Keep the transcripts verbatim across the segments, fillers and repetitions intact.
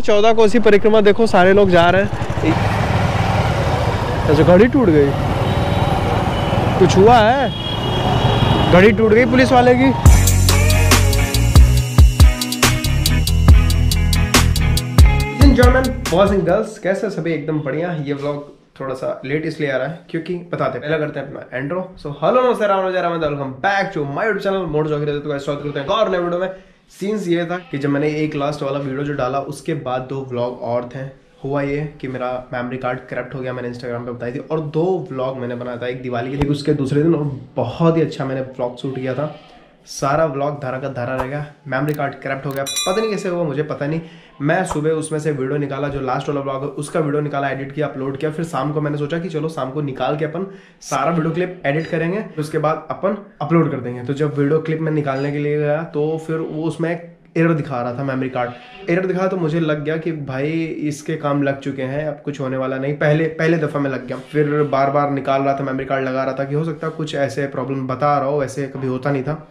चौदह कोसी परिक्रमा देखो सारे लोग जा रहे हैं। अच्छा घड़ी टूट गई, कुछ हुआ है? घड़ी टूट गई पुलिस वाले की। बॉयज एंड गर्ल्स कैसे सभी एकदम बढ़िया। ये व्लॉग थोड़ा सा लेट इसलिए आ रहा है क्योंकि बताते पहला करते हैं अपना एंड्रो। सो हेलो नमस्ते welcome back to my YouTube channel mode jockey रहते हैं। स्वागत करते हैं और नए वीडियो में। सीन्स ये था कि जब मैंने एक लास्ट वाला वीडियो जो डाला उसके बाद दो व्लॉग और थे। हुआ ये कि मेरा मेमोरी कार्ड करप्ट हो गया, मैंने इंस्टाग्राम पे बताई थी, और दो व्लॉग मैंने बनाया था, एक दिवाली के लिए उसके दूसरे दिन, और बहुत ही अच्छा मैंने व्लॉग शूट किया था। सारा व्लॉग धारा का धारा रह गया, मेमोरी कार्ड करप्ट हो गया, पता नहीं कैसे हुआ, मुझे पता नहीं। मैं सुबह उसमें से वीडियो निकाला, जो लास्ट वाला व्लॉग है उसका वीडियो निकाला, एडिट किया, अपलोड किया। फिर शाम को मैंने सोचा कि चलो शाम को निकाल के अपन सारा वीडियो क्लिप एडिट करेंगे, तो उसके बाद अपन अपलोड कर देंगे। तो जब वीडियो क्लिप मैं निकालने के लिए गया तो फिर वो उसमें एरर दिखा रहा था, मेमोरी कार्ड एरर दिखा, तो मुझे लग गया कि भाई इसके काम लग चुके हैं, अब कुछ होने वाला नहीं। पहले पहले दफ़ा मैं लग गया, फिर बार बार निकाल रहा था, मेमोरी कार्ड लगा रहा था कि हो सकता है कुछ ऐसे प्रॉब्लम बता रहा हो, ऐसे कभी होता नहीं था।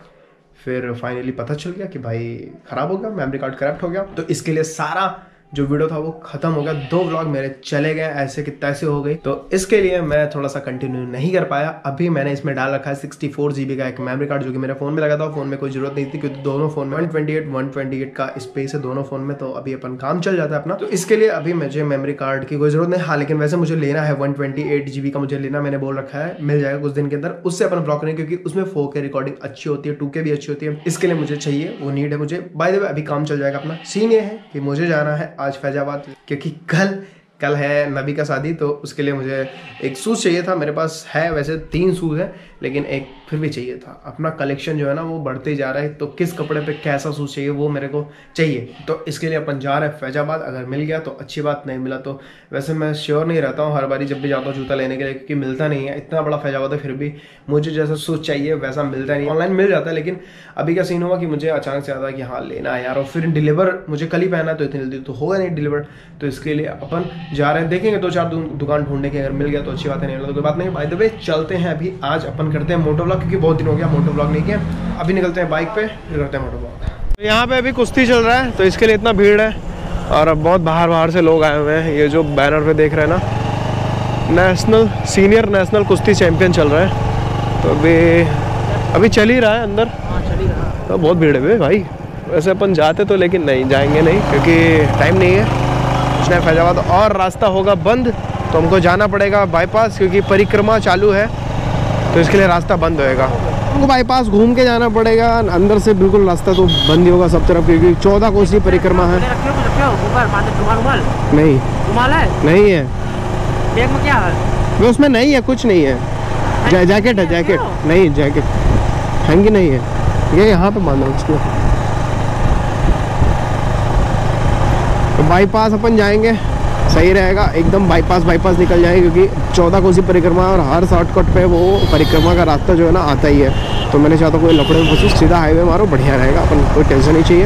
फिर फाइनली पता चल गया कि भाई ख़राब हो गया, मेमोरी कार्ड करप्ट हो गया। तो इसके लिए सारा जो वीडियो था वो ख़त्म हो गया, दो व्लॉग मेरे चले गए ऐसे कि तैसे हो गई। तो इसके लिए मैं थोड़ा सा कंटिन्यू नहीं कर पाया। अभी मैंने इसमें डाल रखा है सिक्सटी फोर जी बी का एक मेमोरी कार्ड, जो कि मेरे फ़ोन में लगा था। फ़ोन में कोई ज़रूरत नहीं थी क्योंकि दोनों फ़ोन में one twenty eight one twenty eight का स्पेस है दोनों फ़ोन में, तो अभी अपन काम चल जाता है अपना। तो इसके लिए अभी मुझे मेमोरी कार्ड की कोई ज़रूरत नहीं। हाँ लेकिन वैसे मुझे लेना है, one twenty eight G B का मुझे लेना, मैंने बोल रखा है, मिल जाएगा कुछ दिन के अंदर। उससे अपन ब्लॉग करें क्योंकि उसमें फोर के रिकॉर्डिंग अच्छी होती है, टू के भी अच्छी होती है, इसके लिए मुझे चाहिए, वो नीड है मुझे। बाय द वे अभी काम चल जाएगा अपना। सीन ये है कि मुझे जाना है आज फैजाबाद क्योंकि कल कल है नबी का शादी, तो उसके लिए मुझे एक सूज चाहिए था। मेरे पास है वैसे तीन सूज है लेकिन एक फिर भी चाहिए था। अपना कलेक्शन जो है ना वो बढ़ते जा रहा है, तो किस कपड़े पे कैसा सूज चाहिए वो मेरे को चाहिए। तो इसके लिए अपन जा रहे हैं फैजाबाद, अगर मिल गया तो अच्छी बात, नहीं मिला तो वैसे मैं श्योर नहीं रहता हूँ हर बारी जब भी जाता हूँ जूता लेने के लिए, क्योंकि मिलता नहीं है। इतना बड़ा फैजाबाद है फिर भी मुझे जैसा सूज चाहिए वैसा मिलता नहीं, ऑनलाइन मिल जाता है। लेकिन अभी का सीन हुआ कि मुझे अचानक से आता है कि हाँ लेना है यार, और फिर डिलीवर मुझे कल ही पहना है, तो इतनी जल्दी तो होगा नहीं डिलीवर। तो इसके लिए अपन जा रहे हैं, देखेंगे दो चार दुकान ढूंढने के, अगर मिल गया तो अच्छी बात है, नहीं मिला तो कोई बात नहीं। बाय द वे चलते हैं अभी, आज अपन करते हैं मोटो व्लॉग क्योंकि बहुत दिन हो गया मोटो व्लॉग नहीं किया। अभी निकलते हैं बाइक पे, करते हैं मोटो व्लॉग। तो यहाँ पे अभी कुश्ती चल रहा है तो इसके लिए इतना भीड़ है, और अब बहुत बाहर बाहर से लोग आए हुए हैं। ये जो बैनर पे देख रहे हैं ना, नेशनल सीनियर नेशनल कुश्ती चैम्पियन चल रहा है, तो अभी अभी चल ही रहा है अंदर, तो बहुत भीड़ है भाई। वैसे अपन जाते तो, लेकिन नहीं जाएंगे नहीं क्योंकि टाइम नहीं है फैजाबाद, और रास्ता होगा बंद तो हमको जाना पड़ेगा बाईपास क्योंकि परिक्रमा चालू है, तो इसके लिए रास्ता बंद होएगा, हमको बाईपास घूम के जाना पड़ेगा। अंदर से बिल्कुल रास्ता तो बंद ही होगा सब तरफ क्योंकि चौदह कोसी परिक्रमा है। नहीं नहीं है बैग में, क्या है उसमें? नहीं है कुछ नहीं है, जैकेट है, जैकेट नहीं, जैकेट हैंगी नहीं है, ये यहाँ पे बांधा उसको। बाईपास अपन जाएंगे, सही रहेगा एकदम, बाईपास बाईपास निकल जाएंगे क्योंकि चौदह कोसी परिक्रमा, और हर शॉर्टकट पे वो परिक्रमा का रास्ता जो है ना आता ही है। तो मैंने चाहता कोई लफड़े में पूछो, सीधा हाईवे मारो, बढ़िया रहेगा, अपन कोई टेंशन नहीं चाहिए।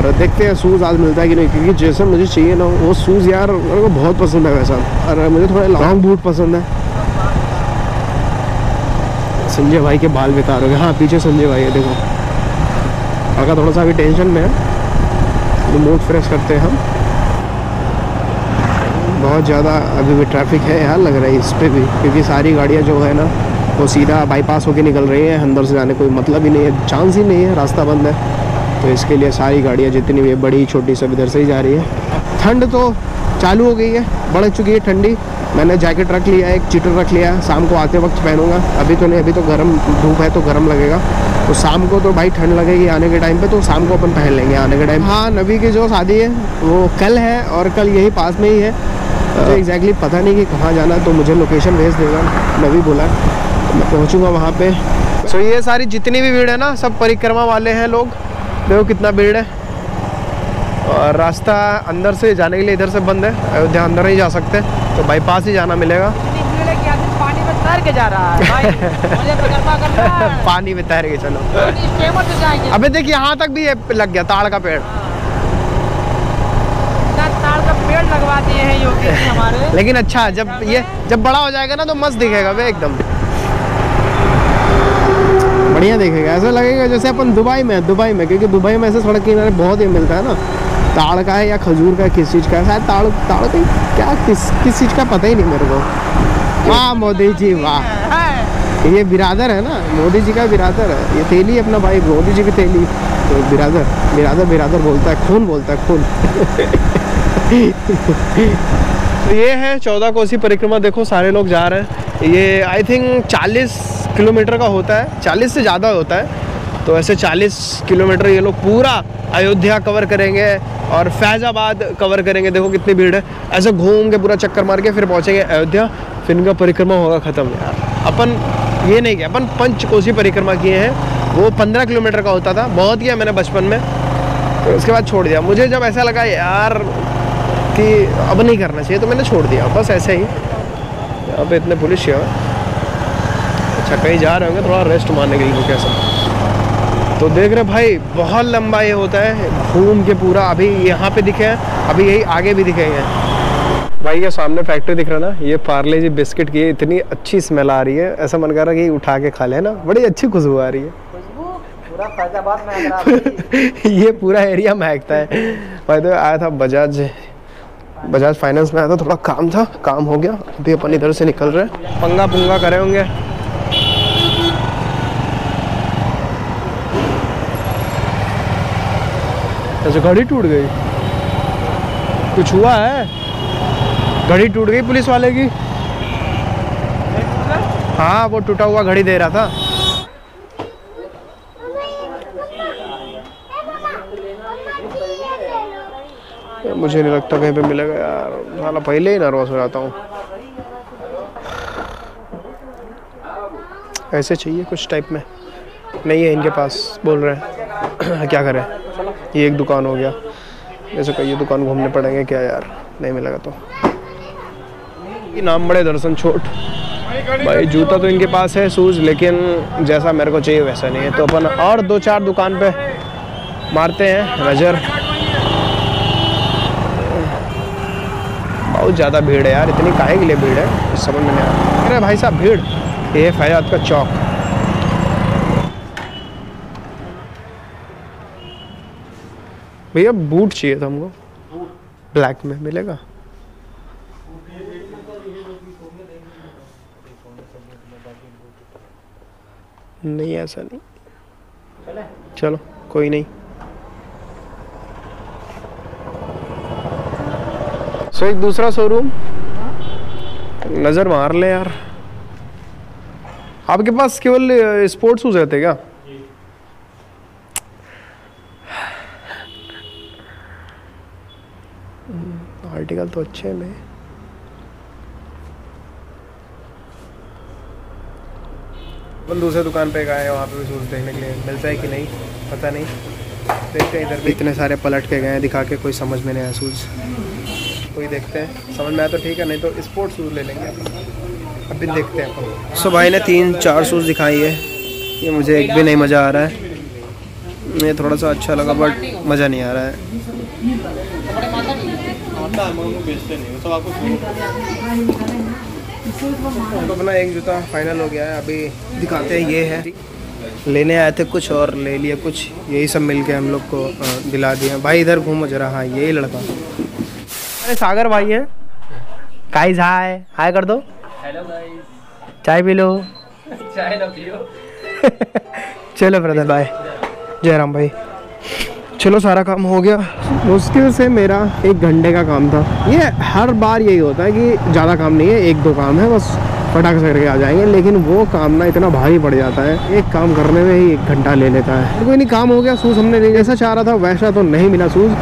और देखते हैं शूज़ आज मिलता है कि नहीं, क्योंकि जैसे मुझे चाहिए ना वो शूज़ यार मेरे को बहुत पसंद है वैसा, और मुझे थोड़ा लॉन्ग बूट पसंद है। संजय भाई के बाल बेकार हो गए, हाँ पीछे संजय भाई है देखो, अगर थोड़ा सा अभी टेंशन में है तो मूड फ्रेश करते हैं हम। बहुत ज़्यादा अभी भी ट्रैफिक है यहाँ लग रहा है इस पर भी, क्योंकि सारी गाड़ियाँ जो है ना वो सीधा बाईपास होके निकल रही हैं, अंदर से जाने कोई मतलब ही नहीं है, चांस ही नहीं है, रास्ता बंद है। तो इसके लिए सारी गाड़ियाँ जितनी भी बड़ी छोटी सब इधर से ही जा रही है। ठंड तो चालू हो गई है, बढ़ चुकी है ठंडी। मैंने जैकेट रख लिया है, एक चीटर रख लिया है, शाम को आते वक्त पहनूंगा, अभी तो नहीं, अभी तो गर्म धूप है तो गर्म लगेगा, तो शाम को तो भाई ठंड लगेगी आने के टाइम पे, तो शाम को अपन पहन लेंगे आने के टाइम। हाँ नबी की जो शादी है वो कल है, और कल यही पास में ही है, तो एग्जैक्टली पता नहीं कि कहाँ जाना, तो मुझे लोकेशन भेज देगा नबी बोला, मैं पहुँचूँगा वहाँ पर। सो ये सारी जितनी भी भीड़ है ना सब परिक्रमा वाले हैं लोग, देखो कितना भीड़ है, और रास्ता अंदर से जाने के लिए इधर से बंद है, अयोध्या अंदर नहीं जा सकते, तो बाईपास ही जाना मिलेगा। पानी में तैर के जा रहा है भाई, पानी में तैर के चलो। तो अबे देख यहाँ तक भी लग गया ताड़ का पेड़, ताड़ का पेड़ लगवा दिए हैं योगी हमारे। लेकिन अच्छा जब ये जब बड़ा हो जाएगा ना तो मस्त दिखेगा वे, एकदम बढ़िया दिखेगा, ऐसा लगेगा जैसे अपन दुबई में दुबई में क्योंकि दुबई में ऐसे सड़क किनारे बहुत ही मिलता है ना, ताड़ का है या खजूर का, किस चीज़ का है, शायद ताड़ ताड़ का क्या, किस किस चीज़ का पता ही नहीं मेरे को। वाह मोदी जी वाह, ये बिरादर है ना, मोदी जी का बिरादर है ये, तेली अपना भाई, मोदी जी की तेली तो बिरादर बिरादर बिरादर बोलता है, खून बोलता है खून। तो ये है चौदह कोसी परिक्रमा, देखो सारे लोग जा रहे हैं। ये आई थिंक चालीस किलोमीटर का होता है, चालीस से ज़्यादा होता है। तो ऐसे चालीस किलोमीटर ये लोग पूरा अयोध्या कवर करेंगे और फैज़ाबाद कवर करेंगे। देखो कितनी भीड़ है, ऐसे घूम के पूरा चक्कर मार के फिर पहुँचेंगे अयोध्या, फिर इनका परिक्रमा होगा ख़त्म। यार अपन ये नहीं किया, अपन पंच कोसी परिक्रमा किए हैं, वो पंद्रह किलोमीटर का होता था, बहुत किया मैंने बचपन में, तो उसके बाद छोड़ दिया। मुझे जब ऐसा लगा यार कि अब नहीं करना चाहिए तो मैंने छोड़ दिया, बस ऐसे ही। यहाँ पे इतने पुलिस है, अच्छा कहीं जा रहे होंगे थोड़ा रेस्ट मारने के लिए, कैसा। तो देख रहे भाई बहुत लंबा ये होता है, घूम के पूरा। अभी यहाँ पे दिखे हैं, अभी यही आगे भी दिखेंगे। भाई ये सामने फैक्ट्री दिख रहा ना, ये पार्ले जी बिस्किट की, इतनी अच्छी स्मेल आ रही है, ऐसा मन कर रहा है कि उठा के खा ले ना, बड़ी अच्छी खुशबू आ रही है। ये पूरा एरिया महकता है भाई। तो आया था बजाज बजाज फाइनेंस में आया था, थोड़ा काम था, काम हो गया, अभी अपन इधर से निकल रहे हैं। पंगा पुंगा करे होंगे। अच्छा घड़ी टूट गई, कुछ हुआ है, घड़ी टूट गई पुलिस वाले की। हाँ वो टूटा हुआ घड़ी दे रहा था। मुझे नहीं लगता कहीं पे मिलेगा यार, साला पहले ही नर्वस हो जाता हूँ। ऐसे चाहिए कुछ टाइप में, नहीं है इनके पास, बोल रहे हैं। क्या करें, ये एक दुकान हो गया, जैसे कई दुकान घूमने पड़ेंगे क्या यार, नहीं मिलेगा तो। ये नाम बड़े दर्शन छोट भाई, जूता तो इनके पास है, शूज़, लेकिन जैसा मेरे को चाहिए वैसा नहीं है। तो अपन और दो चार दुकान पे मारते हैं नज़र। बहुत ज़्यादा भीड़ है यार, इतनी काहे के लिए भीड़ है समझ में नहीं आया। अरे भाई साहब भीड़, ये फैजाबाद का चौक। भैया बूट चाहिए था हमको, ब्लैक में मिलेगा? नहीं ऐसा नहीं, चलो कोई नहीं। सो so, एक दूसरा शोरूम नज़र मार ले यार। आपके पास केवल स्पोर्ट्स शूज रहते क्या? आर्टिकल तो अच्छे में, अपन दूसरे दुकान पे गए, वहाँ पे भी शूज देखने के लिए मिलता है कि नहीं पता नहीं, देखते हैं। इधर भी इतने सारे पलट के गए दिखा के, कोई समझ में नहीं आया शूज, कोई देखते हैं समझ में आया तो ठीक है, नहीं तो स्पोर्ट्स शूज़ ले लेंगे अभी, देखते हैं अपन। सो भाई ने तीन चार शूज़ दिखाई है, ये मुझे एक भी नहीं मज़ा आ रहा है, ये थोड़ा सा अच्छा लगा बट मज़ा नहीं आ रहा है। तो अपना एक जूता फाइनल हो गया है, अभी दिखाते हैं। ये है, लेने आए थे कुछ और ले लिए कुछ, यही सब मिल के हम लोग को दिला दिया। भाई इधर घूमो जरा, हाँ यही लड़का सागर भाई है। गाइस हाय हाय कर दो। हेलो गाइस, चाय पी लो। चाय ना पियो। चलो ब्रदर बाय, जयराम भाई। चलो सारा काम हो गया, मुश्किल से मेरा एक घंटे का काम था। ये हर बार यही होता है कि ज़्यादा काम नहीं है, एक दो काम है बस, फटाक से करके आ जाएंगे, लेकिन वो काम ना इतना भारी पड़ जाता है, एक काम करने में ही एक घंटा ले लेता है। कोई नहीं, काम हो गया। शूज़ हमने जैसा चाह रहा था वैसा तो नहीं मिला शूज़,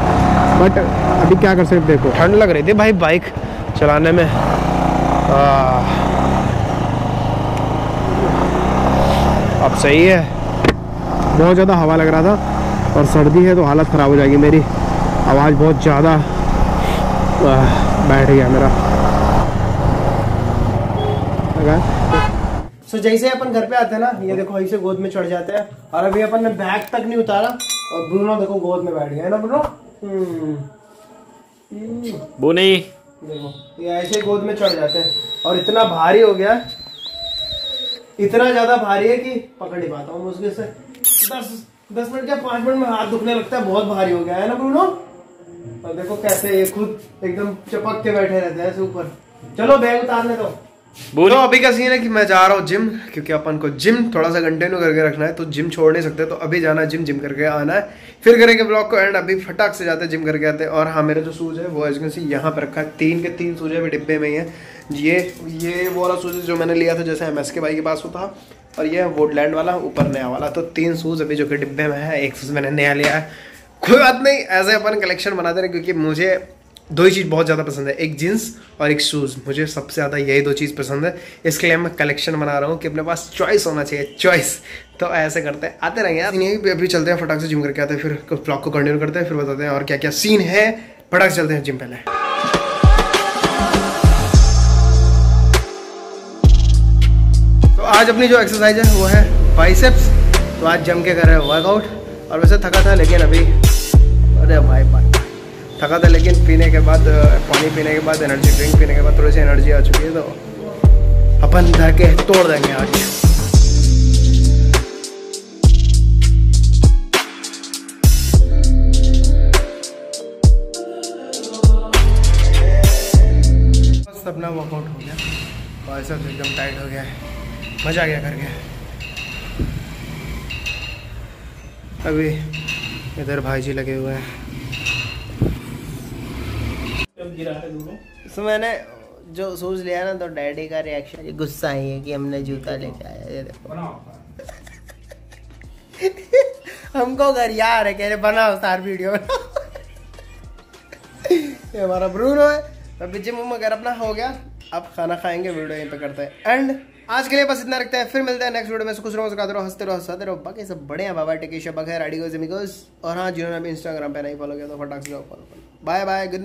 बट अभी क्या कर सकते। देखो ठंड लग रही थी भाई बाइक चलाने में, अब सही है। बहुत ज़्यादा हवा लग रहा था और सर्दी है तो हालत ख़राब हो जाएगी मेरी। आवाज़ बहुत ज़्यादा बैठ गया मेरा। सो so, जैसे अपन घर पे आते हैं ना, ये देखो ऐसे गोद में चढ़ जाते हैं, और अभी अपन ने बैग तक नहीं उतारा और ब्रूनो देखो गोद में बैठ गया है ना ब्रूनो। वो नहीं देखो, ये ऐसे गोद में चढ़ जाते हैं, और इतना भारी हो गया, इतना ज्यादा भारी है कि पकड़ ही पाता हूँ मुश्किल से। दस दस मिनट या पाँच मिनट में हाथ दुखने लगता है, बहुत भारी हो गया है ना ब्रूनो। और देखो कैसे ये खुद एकदम चपक के बैठे रहते हैं ऐसे ऊपर। चलो बैग उतारने दो। बोलो तो अभी का सीन है कि मैं जा रहा हूँ जिम, क्योंकि अपन को जिम थोड़ा सा कंटिन्यू करके रखना है, तो जिम छोड़ नहीं सकते, तो अभी जाना है जिम, जिम करके आना है, फिर करेंगे ब्लॉग को एंड। अभी फटाक से जाते हैं जिम करके आते हैं। और हाँ, मेरा जो सूज है वो एज कैन सी यहाँ पर रखा है, तीन के तीन सूज है अभी डिब्बे में ही है। ये ये वो वाला सूज है जो मैंने लिया था जैसे एम एस के भाई के पास होता, और ये वुडलैंड वाला ऊपर नया वाला। तो तीन सूज अभी जो कि डिब्बे में है, एक सूज मैंने नया लिया है। कोई बात नहीं, ऐसे अपन कलेक्शन बनाते रहे, क्योंकि मुझे दो ही चीज़ बहुत ज़्यादा पसंद है, एक जीन्स और एक शूज़। मुझे सबसे ज़्यादा यही दो चीज़ पसंद है, इसके लिए मैं कलेक्शन बना रहा हूँ कि अपने पास चॉइस होना चाहिए, चॉइस। तो ऐसे करते हैं, आते रहेंगे यार। अभी चलते हैं फटाक से जिम करके आते हैं, फिर ब्लॉग को कंटिन्यू करते हैं, फिर बताते हैं और क्या क्या सीन है। फटाक से चलते हैं जिम पहले। तो आज अपनी जो एक्सरसाइज है वो है बाइसेप्स, तो आज जम के कर रहे हैं वर्कआउट। और वैसे थका था लेकिन अभी, अरे भाई भाई थका था, लेकिन पीने के बाद, पानी पीने के बाद, एनर्जी ड्रिंक पीने के बाद थोड़ी सी एनर्जी आ चुकी है, तो अपन धर के तोड़ देंगे आज। बस अपना वर्कआउट हो गया, बाइसेप्स सब एकदम टाइट हो गया है, मज़ा आ गया करके। अभी इधर भाई जी लगे हुए हैं। तो मैंने जो सूज लिया ना, तो डैडी का रिएक्शन गुस्सा ही है कि हमने जूता लेके आया, हमको घर यार है, कह रहे बनाओ सार वीडियो। ये हमारा ब्रूनो है। अभी जिम वगैरह अपना हो गया, अब खाना खाएंगे, वीडियो यहीं पे करते हैं एंड। आज के लिए बस इतना रखते हैं, फिर मिलते हैं नेक्स्ट वीडियो में। खुश रहो, मुस्कुराते रहो, हंसते रहो, हंसाते रहो, बाकी सब बढ़िया। बाबा टेकेश बखैर आडिगोज एमिगोज। और हाँ, जिन्होंने अभी इंस्टाग्राम पे नहीं फॉलो किया तो फटाक से फॉलो करो। Bye bye, good